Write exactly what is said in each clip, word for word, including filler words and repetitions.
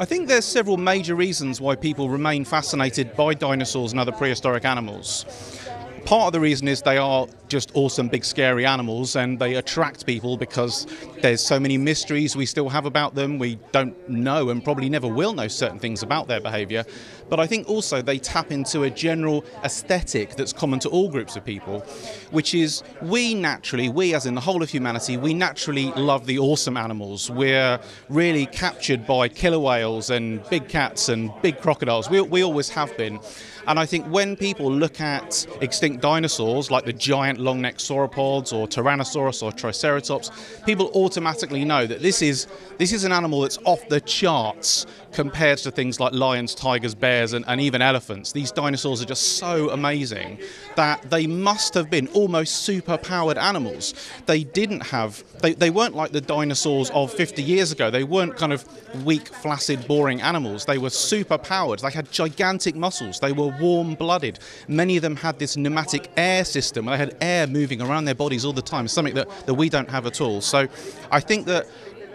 I think there's several major reasons why people remain fascinated by dinosaurs and other prehistoric animals. Part of the reason is they are just awesome, big, scary animals, and they attract people because there's so many mysteries we still have about them. We don't know and probably never will know certain things about their behaviour. But I think also they tap into a general aesthetic that's common to all groups of people, which is we naturally, we as in the whole of humanity, we naturally love the awesome animals. We're really captured by killer whales and big cats and big crocodiles. We, we always have been. And I think when people look at extinct dinosaurs like the giant long-necked sauropods or Tyrannosaurus or Triceratops, people automatically know that this is this is an animal that's off the charts compared to things like lions, tigers, bears and, and even elephants. These dinosaurs are just so amazing that they must have been almost super-powered animals. They didn't have, they, they weren't like the dinosaurs of fifty years ago. They weren't kind of weak, flaccid, boring animals. They were super-powered. They had gigantic muscles. They were warm-blooded. Many of them had this pneumatic air system. They had air moving around their bodies all the time, something that, that we don't have at all. So I think that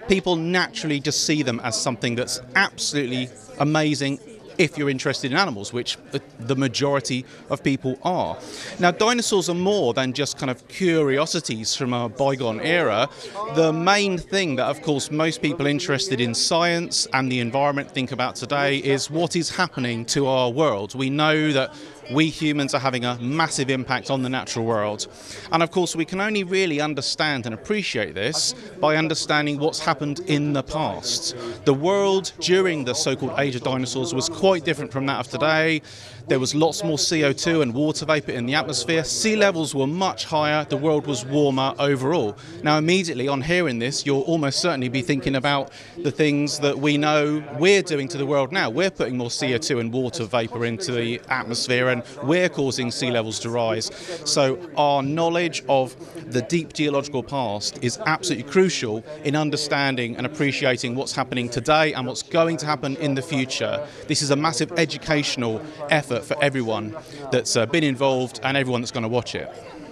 people naturally just see them as something that's absolutely amazing if you're interested in animals, which the majority of people are. Now, dinosaurs are more than just kind of curiosities from a bygone era. The main thing that, of course, most people interested in science and the environment think about today is what is happening to our world. We know that we humans are having a massive impact on the natural world. And of course, we can only really understand and appreciate this by understanding what's happened in the past. The world during the so-called age of dinosaurs was quite different from that of today. There was lots more C O two and water vapor in the atmosphere. Sea levels were much higher. The world was warmer overall. Now, immediately on hearing this, you'll almost certainly be thinking about the things that we know we're doing to the world now. We're putting more C O two and water vapor into the atmosphere, and we're causing sea levels to rise. So our knowledge of the deep geological past is absolutely crucial in understanding and appreciating what's happening today and what's going to happen in the future. This is a massive educational effort for everyone that's uh, been involved and everyone that's going to watch it.